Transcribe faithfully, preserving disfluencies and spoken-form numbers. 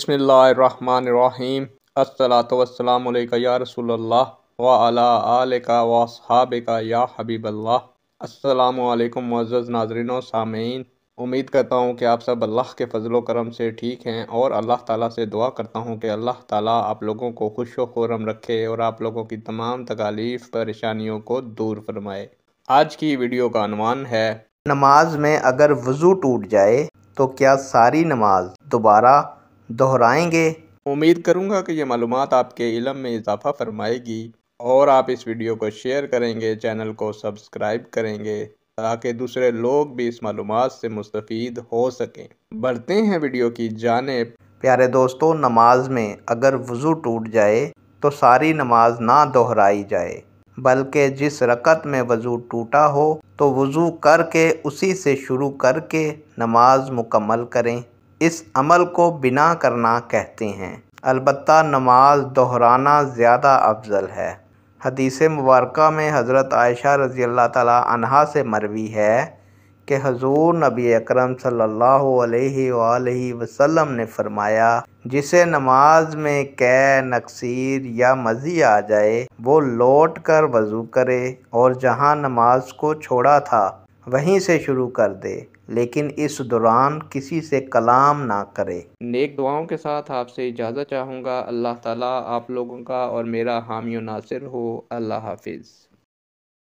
बिस्मिल्लाहिर्रहमानिर्रहीम। अस्सलातु वस्सलामु अलैका या रसूलल्लाह व अला आलिका व अस्हाबिका या हबीबल्लाह। अस्सलामु अलैकुम मुअज़्ज़ज़ नाज़रीन व सामीन। उम्मीद करता हूँ कि आप सब अल्लाह के फजलो करम से ठीक हैं और अल्लाह ताला से दुआ करता हूँ कि अल्लाह ताला आप लोगों को खुश व खुरम रखे और आप लोगों की तमाम तकालीफ परेशानियों को दूर फरमाए। आज की वीडियो का अनुमान है, नमाज में अगर वज़ू टूट जाए तो क्या सारी नमाज दोबारा दोहराएंगे। उम्मीद करूंगा कि ये मालूमात आपके इल्म में इजाफा फरमाएगी और आप इस वीडियो को शेयर करेंगे, चैनल को सब्सक्राइब करेंगे ताकि दूसरे लोग भी इस मालूमात से मुस्तफ़ीद हो सकें। बढ़ते हैं वीडियो की जानिब। प्यारे दोस्तों, नमाज में अगर वज़ू टूट जाए तो सारी नमाज ना दोहराई जाए, बल्कि जिस रकत में वज़ू टूटा हो तो वज़ू करके उसी से शुरू करके नमाज मुकम्मल करें। इस अमल को बिना करना कहते हैं, अलबत्ता नमाज दोहराना ज़्यादा अफजल है। हदीस मुबारक में हज़रत आयशा रज़ी अल्लाह ताला अन्हा से मरवी है कि हजूर नबी अकरम सल्लल्लाहु अलैहि वालैहि वसल्लम ने फरमाया, जिसे नमाज में कै, नक्सीर या मज़ी आ जाए वो लौट कर वज़ू करे और जहाँ नमाज को छोड़ा था वहीं से शुरू कर दे, लेकिन इस दौरान किसी से कलाम ना करे। नेक दुआओं के साथ आपसे इजाज़त चाहूँगा। अल्लाह ताला आप लोगों का और मेरा हामी नासिर हो। अल्लाह हाफिज़।